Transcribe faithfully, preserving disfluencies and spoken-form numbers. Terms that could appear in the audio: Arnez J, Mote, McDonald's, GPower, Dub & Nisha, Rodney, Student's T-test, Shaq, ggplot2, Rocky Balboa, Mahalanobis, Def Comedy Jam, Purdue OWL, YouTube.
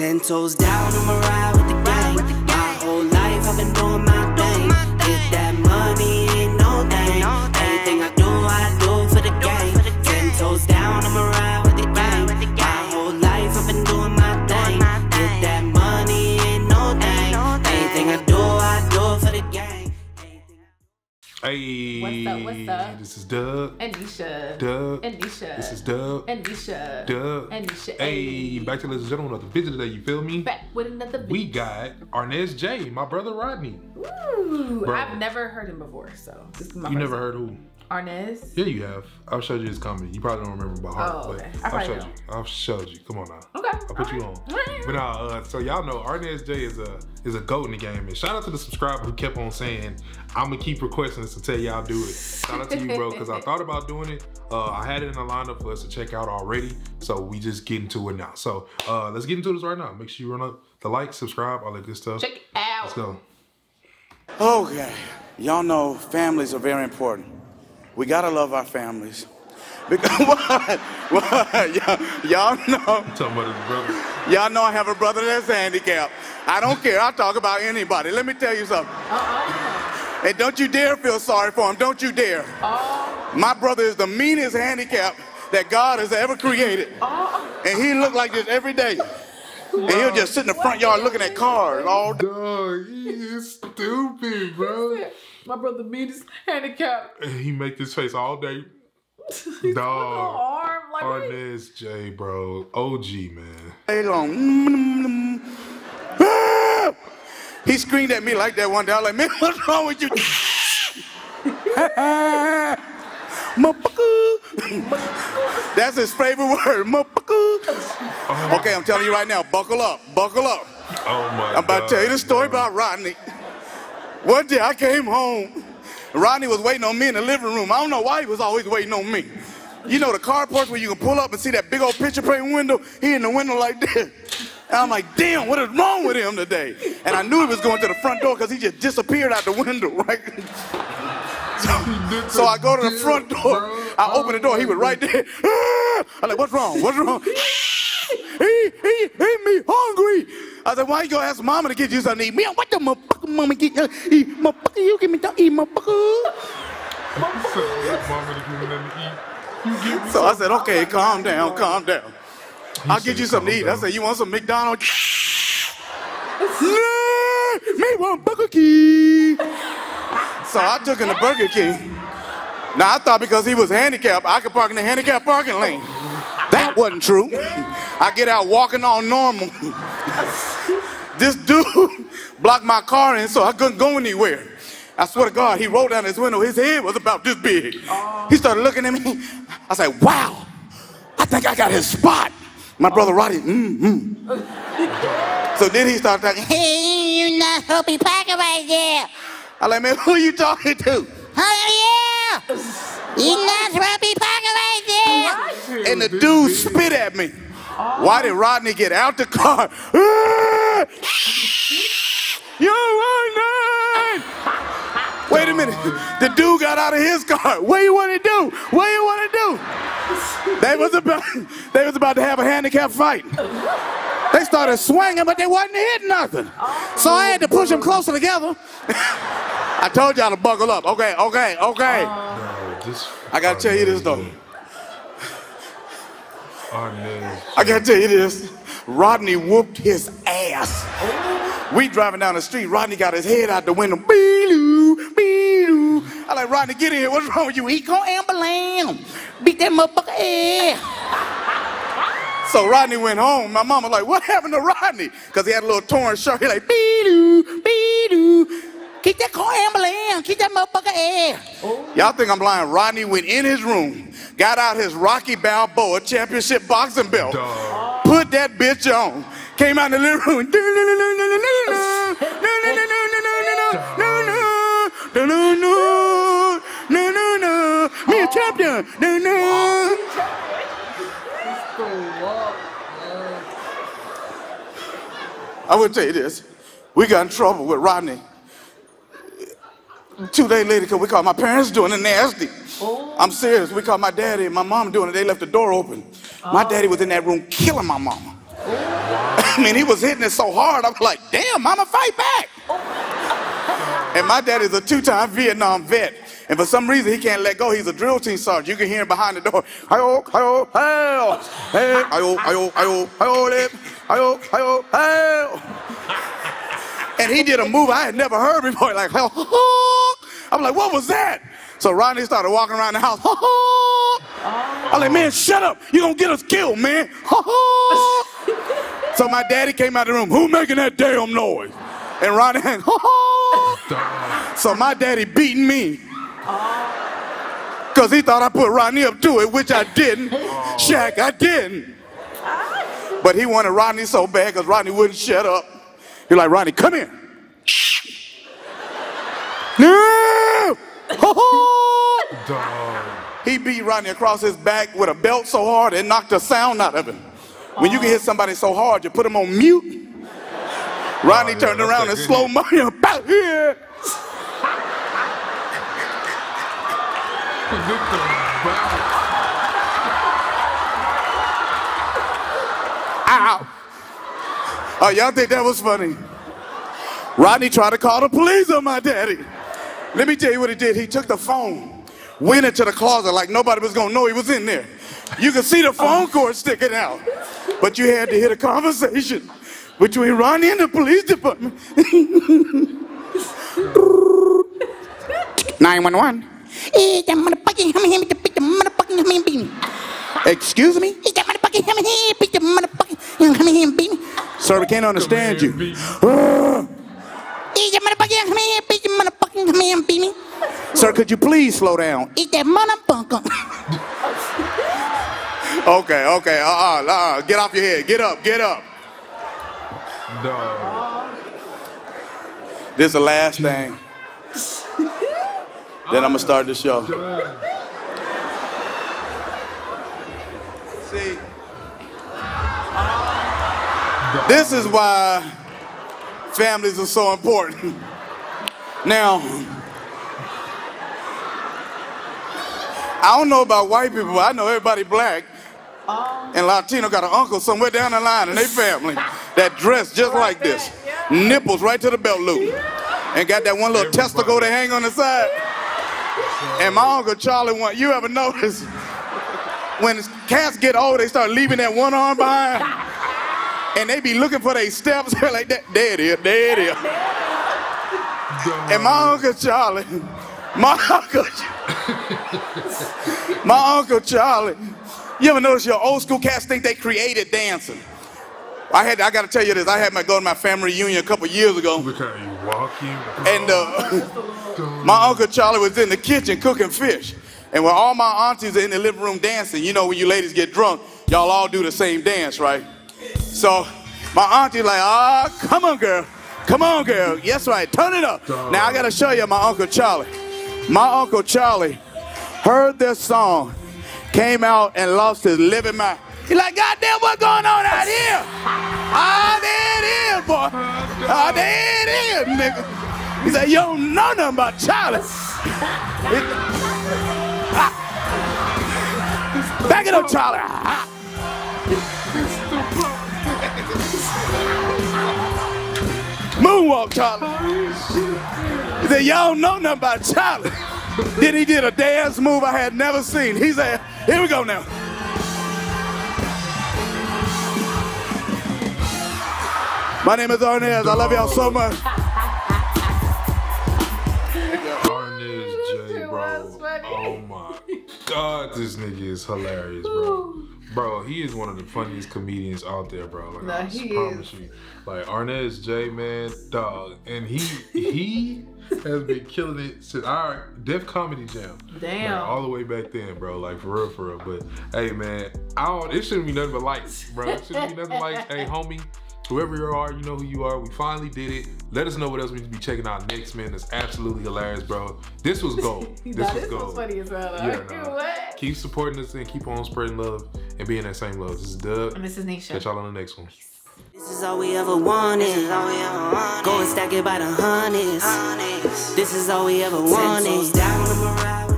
Ten toes down, I'ma ride with the gang. My whole life I've been doing my thing. Get that money, ain't no thing. Anything I do, I do for the gang. Ten toes down, I'ma ride with the gang. My whole life I've been doing my thing. Get that money, ain't no thing. Anything I do, I do for the gang. Hey, what's up, what's up? This is Dub and Nisha. Dub and Nisha. This is Dub and Nisha. Dub and Nisha. Hey, back to ladies and gentlemen, another video today, you feel me? Back with another video. We got Arnez J, my brother Rodney. Woo! Bro. I've never heard him before, so this is my You person. Never heard who? Arnez? Yeah, you have. I've showed you his comedy. You probably don't remember by heart, oh, okay. but I've showed you. I've showed you. Come on now. Okay. I'll put All you right. on. Right. But nah, uh, so y'all know Arnez J is a is a goat in the game. And shout out to the subscriber who kept on saying, I'm gonna keep requesting this until y'all do it. Shout out to you, bro, because I thought about doing it. Uh, I had it in the lineup for us to check out already. So we just getting to it now. So uh, let's get into this right now. Make sure you run up the like, subscribe, all that good stuff. Check it out. Let's go. Okay. Y'all know families are very important. We gotta love our families. Because what? What? Y'all know. Y'all know I have a brother that's handicapped. I don't care. I'll talk about anybody. Let me tell you something. Uh-uh. And don't you dare feel sorry for him. Don't you dare. Uh-uh. My brother is the meanest handicap that God has ever created. Uh-uh. And he look like this every day. Whoa. And he'll just sit in the front yard looking at cars all day. Dog, he is stupid, bro. My brother meanest handicapped. He make this face all day. Dog. Arm, like Arnez J, bro. O G, man. Hey, long. He screamed at me like that one day. I was like, man, what's wrong with you? That's his favorite word. Oh. Okay, I'm telling you right now, buckle up, buckle up. Oh my God. I'm about to tell you the story about Rodney. One day I came home, Rodney was waiting on me in the living room. I don't know why he was always waiting on me. You know the carports where you can pull up and see that big old picture frame window? He in the window like this. And I'm like, damn, what is wrong with him today? And I knew he was going to the front door because he just disappeared out the window, right? So, so I go to the front door, I open the door, he was right there. I'm like, what's wrong, what's wrong? He, he, he, me hungry. I said, why you gonna ask mama to get you something to eat? Man, what the motherfucker mama get you? Eat, motherfucker, you give me to eat, motherfucker. So I said, okay, calm down, calm down. I'll get you something to eat. I said, you want some McDonald's? No, me want Burger King. So I took him to Burger King. Now I thought because he was handicapped, I could park in the handicapped parking lane. That wasn't true. I get out walking all normal. This dude blocked my car in, so I couldn't go anywhere. I swear to God, he rolled down his window. His head was about this big. Oh. He started looking at me. I said, wow, I think I got his spot. My brother Roddy, mm-hmm. So then he started talking, hey, you're not helping Parker right there. I like, man, who are you talking to? Oh, yeah. You're not helping Parker right there. And the dude spit at me. Why did Rodney get out the car? Yo, Rodney! Wait a minute. The dude got out of his car. What you want to do? What you want to do? They was about, they was about to have a handicap fight. They started swinging, but they wasn't hitting nothing. So I had to push them closer together. I told y'all to buckle up. Okay, okay, okay. I got to tell you this, though. I gotta tell you this, Rodney whooped his ass. Oh. We driving down the street, Rodney got his head out the window. Bee-loo, bee-loo. I like, Rodney, get in here, what's wrong with you? He called ambulance, beat that motherfucker ass. So Rodney went home, my mama like, what happened to Rodney? Because he had a little torn shirt, he like, bee-loo, bee-loo. Keep that car ambulance, keep that motherfucker ass. Oh. Y'all think I'm lying, Rodney went in his room, got out his Rocky Balboa championship boxing belt, Duh. put that bitch on, came out in the living room, me a champion, I would tell you this, we got in trouble with Rodney. Two days later, because we caught my parents doing it nasty. Oh. I'm serious. We caught my daddy and my mom doing it. They left the door open. Oh. My daddy was in that room killing my mama. Oh. I mean, he was hitting it so hard, I was like, damn, mama, fight back. Oh. And my dad is a two-time Vietnam vet. And for some reason, he can't let go. He's a drill team sergeant. You can hear him behind the door. Hi-oh, hi-oh, hi-oh. Hey, hi-oh, hi-oh, hi-oh, hi-oh, hi-oh, hi-oh, hi-oh. And he did a move I had never heard before, like, hi-oh. I'm like, what was that? So Rodney started walking around the house, ha-ha. Oh. I'm like, man, shut up. You're going to get us killed, man. Ha-ha. So my daddy came out of the room, who making that damn noise? And Rodney hang, ha-ha. So my daddy beating me. Because he thought I put Rodney up to it, which I didn't. Oh. Shaq, I didn't. But he wanted Rodney so bad because Rodney wouldn't shut up. He was like, Rodney, come here. No! He beat Rodney across his back with a belt so hard it knocked the sound out of him. When you can hit somebody so hard, you put them on mute. Rodney oh, yeah, turned around in slow motion. About here. Ow. Oh, y'all think that was funny? Rodney tried to call the police on my daddy. Let me tell you what he did. He took the phone, went into the closet like nobody was gonna know he was in there. You could see the phone cord sticking out, but you had to hear the conversation between Rodney and the police department. nine one one. Excuse me? Sir, we can't understand you. Sir, could you please slow down? Okay, okay, uh-uh, uh-uh. Get off your head. Get up, get up. Dog. This is the last thing. Then I'm gonna start the show. See, this is why families are so important. Now, I don't know about white people, but I know everybody black and Latino got an uncle somewhere down the line in their family that dressed just like this, nipples right to the belt loop, and got that one little testicle to hang on the side. And my Uncle Charlie, one, you ever notice, when cats get old, they start leaving that one arm behind, and they be looking for their steps like that. There it is, there it is. And my Uncle Charlie, my Uncle, my Uncle Charlie, you ever notice your old school cats think they created dancing? I had, I gotta tell you this, I had my go to my family reunion a couple years ago. Look at you walking. And uh, my Uncle Charlie was in the kitchen cooking fish. And when all my aunties are in the living room dancing, you know when you ladies get drunk, y'all all do the same dance, right? So my auntie like, ah, oh, come on girl, come on girl, yes right, turn it up. Now I gotta show you my Uncle Charlie. My Uncle Charlie heard this song, came out and lost his living mind. He's like, goddamn, what's going on out here? Ah, oh, there it is, boy. Ah, oh, there it is, nigga. He said, you don't know nothing about Charlie. It, ah. Back it up, Charlie. Ah. Moonwalk, Charlie. He said, y'all don't know nothing about Charlie. Then he did a dance move I had never seen. He said, here we go now. My name is Arnez. I love y'all so much. Arnez J, bro. Oh my God, this nigga is hilarious, bro. Bro, he is one of the funniest comedians out there, bro. Like, nah, I just promise you. Like Arnez J, man, dog, and he he has been killing it since our Def Comedy Jam. Damn. Like, all the way back then, bro. Like, for real, for real. But hey, man, I don't. It shouldn't be nothing but likes, bro. It shouldn't be nothing like, hey, homie. Whoever you are, you know who you are. We finally did it. Let us know what else we need to be checking out next, man. That's absolutely hilarious, bro. This was gold. This nah, was this gold. Was funny as well. Yeah, nah. What? Keep supporting us and keep on spreading love and being that same love. This is Dub. And this is Nisha. Catch y'all on the next one. This is all we ever wanted. This is all we ever wanted. Go and stack it by the hundreds. This is all we ever wanted.